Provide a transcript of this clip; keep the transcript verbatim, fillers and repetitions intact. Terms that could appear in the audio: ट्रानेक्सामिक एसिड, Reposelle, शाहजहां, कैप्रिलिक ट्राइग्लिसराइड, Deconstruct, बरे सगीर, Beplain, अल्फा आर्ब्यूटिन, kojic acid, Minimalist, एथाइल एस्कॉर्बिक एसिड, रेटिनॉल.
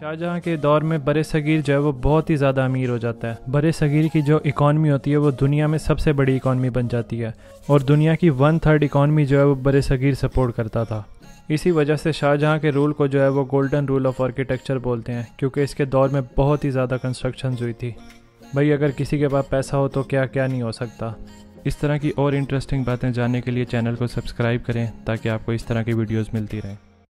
शाहजहां के दौर में बरे सगीर जो है वो बहुत ही ज़्यादा अमीर हो जाता है। बरे सगीर की जो इकॉनमी होती है वो दुनिया में सबसे बड़ी इकॉनमी बन जाती है और दुनिया की वन थर्ड इकॉनमी जो है वो बरे सगीर सपोर्ट करता था। इसी वजह से शाहजहां के रूल को जो है वो गोल्डन रूल ऑफ आर्किटेक्चर बोलते हैं, क्योंकि इसके दौर में बहुत ही ज़्यादा कंस्ट्रक्शन हुई थी। भाई अगर किसी के पास पैसा हो तो क्या क्या नहीं हो सकता। इस तरह की और इंटरेस्टिंग बातें जानने के लिए चैनल को सब्सक्राइब करें ताकि आपको इस तरह की वीडियोज़ मिलती रहें।